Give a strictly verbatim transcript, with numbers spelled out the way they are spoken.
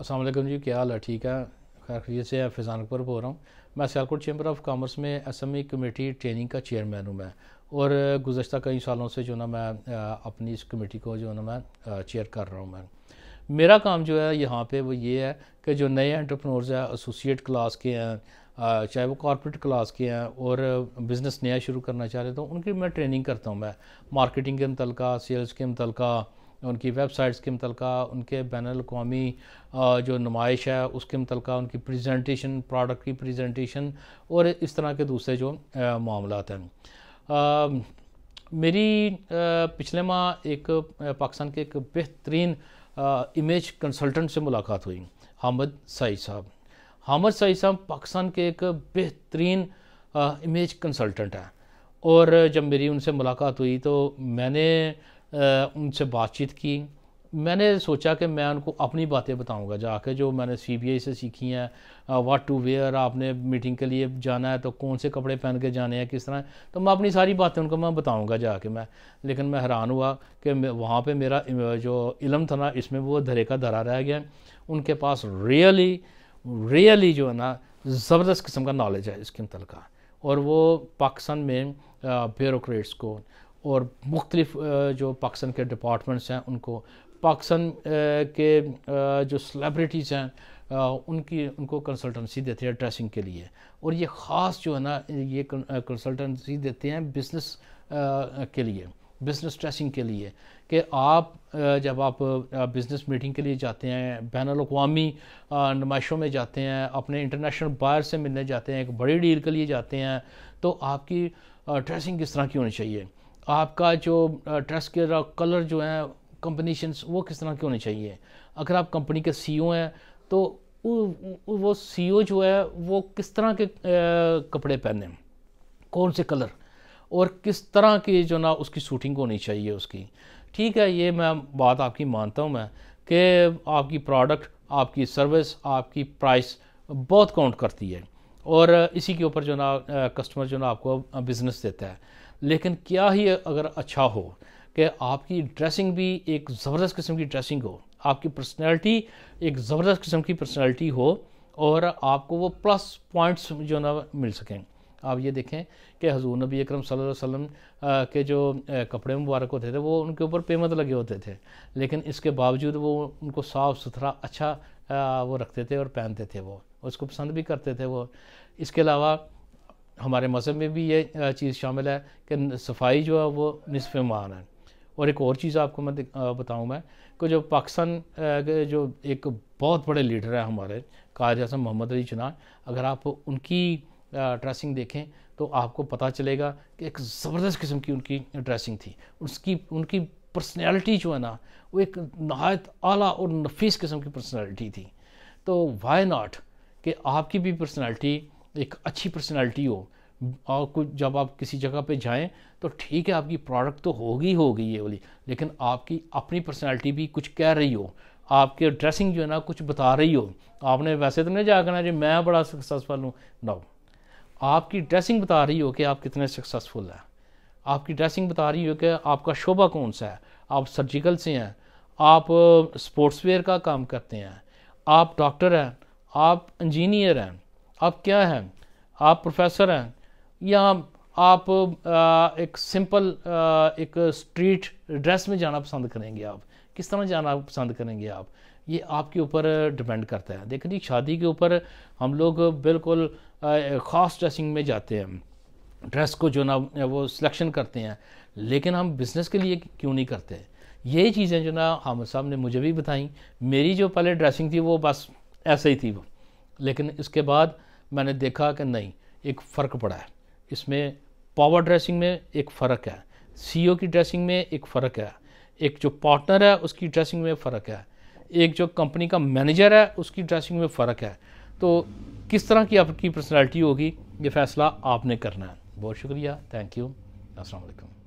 अस्सलाम वालेकुम जी, क्या हाल है? ठीक है, खैर खैरियत से आप? फिज़ा अकबर बोल रहा हूँ। मैं सियालकोट चैम्बर ऑफ कामर्स में एसएमई कमेटी ट्रेनिंग का चेयरमैन हूँ मैं, और गुज़श्ता कई सालों से जो ना मैं अपनी इस कमेटी को जो ना मैं चेयर कर रहा हूँ। मैं मेरा काम जो है यहाँ पे वो ये है कि जो नए एंटरप्रेन्योर्स हैं, एसोसिएट क्लास के हैं, चाहे वो कॉर्पोरेट क्लास के हैं और बिज़नेस नया शुरू करना चाह रहे तो उनकी मैं ट्रेनिंग करता हूँ। मैं मार्केटिंग के मुतल्लिक़ा, सेल्स के मुतल्लिक़ा, उनकी वेबसाइट्स के मुतल्लिक़ा, उनके बैनुल अक़वामी जो नुमाइश है उसके मुतल्लिक़ा, उनकी प्रेजेंटेशन, प्रोडक्ट की प्रेजेंटेशन और इस तरह के दूसरे जो मामलात हैं। मेरी पिछले माह एक पाकिस्तान के एक बेहतरीन इमेज कंसल्टेंट से मुलाकात हुई, हामिद सईद साहब। हामिद सईद साहब पाकिस्तान के एक बेहतरीन इमेज कंसल्टेंट हैं, और जब मेरी उनसे मुलाकात हुई तो मैंने आ, उनसे बातचीत की। मैंने सोचा कि मैं उनको अपनी बातें बताऊंगा जाके, जो मैंने सीबीआई से सीखी हैं, व्हाट टू वेयर, आपने मीटिंग के लिए जाना है तो कौन से कपड़े पहन के जाने हैं, किस तरह, तो मैं अपनी सारी बातें उनको मैं बताऊंगा जाके मैं। लेकिन मैं हैरान हुआ कि वहाँ पे मेरा जो इल्म था ना, इसमें वो धरे का धरा रह गया। उनके पास रियली रियली जो है ना ज़बरदस्त किस्म का नॉलेज है इसके मुतल्लिक़, और वो पाकिस्तान में ब्यूरोक्रेट्स को और मुख्तलिफ जो पाकिस्तान के डिपार्टमेंट्स हैं उनको, पाकिस्तान के जो सेलेब्रिटीज़ हैं उनकी, उनको कंसल्टेंसी देते हैं ड्रेसिंग के लिए। और ये ख़ास जो है ना ये कंसल्टेंसी देते हैं बिज़नेस के लिए, बिज़नेस ड्रेसिंग के लिए, कि आप जब आप बिज़नेस मीटिंग के लिए जाते हैं, बैनुल अक़वामी नुमाइशों में जाते हैं, अपने इंटरनेशनल बायर से मिलने जाते हैं, एक बड़ी डील के लिए जाते हैं, तो आपकी ड्रेसिंग किस तरह की होनी चाहिए, आपका जो ड्रेस के कलर जो है कम्बिनेशंस वो किस तरह के होने चाहिए। अगर आप कंपनी के सीईओ हैं तो वो सीईओ जो है वो किस तरह के कपड़े पहने, कौन से कलर और किस तरह की जो ना उसकी शूटिंग होनी चाहिए उसकी। ठीक है, ये मैं बात आपकी मानता हूँ मैं कि आपकी प्रोडक्ट, आपकी सर्विस, आपकी प्राइस बहुत काउंट करती है, और इसी के ऊपर जो ना कस्टमर जो ना आपको बिज़नेस देता है। लेकिन क्या ही अगर अच्छा हो कि आपकी ड्रेसिंग भी एक ज़बरदस्त किस्म की ड्रेसिंग हो, आपकी पर्सनैलिटी एक ज़बरदस्त किस्म की पर्सनैलिटी हो, और आपको वो प्लस पॉइंट्स जो ना मिल सकें। आप ये देखें कि हजूर नबी अकरम सल्लल्लाहु अलैहि वसल्लम के जो कपड़े मुबारक होते थे वो उनके ऊपर पेमत लगे होते थे, लेकिन इसके बावजूद वो उनको साफ़ सुथरा अच्छा वो रखते थे और पहनते थे, वो उसको पसंद भी करते थे वो। इसके अलावा हमारे मज़हब में भी ये चीज़ शामिल है कि सफाई जो है वो निस्फ़ ईमान है। और एक और चीज़ आपको मैं बताऊं मैं कि जो पाकिस्तान के जो एक बहुत बड़े लीडर हैं हमारे, काइदे आज़म मोहम्मद अली जिन्नाह, अगर आप उनकी ड्रेसिंग देखें तो आपको पता चलेगा कि एक ज़बरदस्त किस्म की उनकी ड्रेसिंग थी। उसकी उनकी पर्सनैलिटी जो है ना वो एक नहायत आला और नफीस किस्म की पर्सनैलिटी थी। तो वाई नाट कि आपकी भी पर्सनैलिटी एक अच्छी पर्सनैलिटी हो, और कुछ जब आप किसी जगह पे जाएं तो ठीक है आपकी प्रोडक्ट तो होगी होगी ये वाली, लेकिन आपकी अपनी पर्सनैलिटी भी कुछ कह रही हो, आपके ड्रेसिंग जो है ना कुछ बता रही हो। आपने वैसे तो नहीं जाकर जी मैं बड़ा सक्सेसफुल हूँ, नो, आपकी ड्रेसिंग बता रही हो कि आप कितने सक्सेसफुल हैं, आपकी ड्रेसिंग बता रही हो कि आपका शोबा कौन सा है, आप सर्जिकल से हैं, आप स्पोर्ट्स वेयर का काम करते हैं, आप डॉक्टर हैं, आप इंजीनियर हैं, आप क्या हैं, आप प्रोफेसर हैं, या आप आ, एक सिंपल आ, एक स्ट्रीट ड्रेस में जाना पसंद करेंगे, आप किस तरह जाना पसंद करेंगे आप, ये आपके ऊपर डिपेंड करता है। देखिए जी, शादी के ऊपर हम लोग बिल्कुल ख़ास ड्रेसिंग में जाते हैं, ड्रेस को जो ना वो सिलेक्शन करते हैं, लेकिन हम बिज़नेस के लिए क्यों नहीं करते? यही चीज़ें जो ना हामिद साहब ने मुझे भी बताई। मेरी जो पहले ड्रेसिंग थी वो बस ऐसे ही थी वो, लेकिन इसके बाद मैंने देखा कि नहीं, एक फ़र्क पड़ा है इसमें। पावर ड्रेसिंग में एक फ़र्क है, सीईओ की ड्रेसिंग में एक फ़र्क है, एक जो पार्टनर है उसकी ड्रेसिंग में फ़र्क है, एक जो कंपनी का मैनेजर है उसकी ड्रेसिंग में फ़र्क है। तो किस तरह की आपकी पर्सनैलिटी होगी, ये फ़ैसला आपने करना है। बहुत शुक्रिया, थैंक यू, अस्सलाम वालेकुम।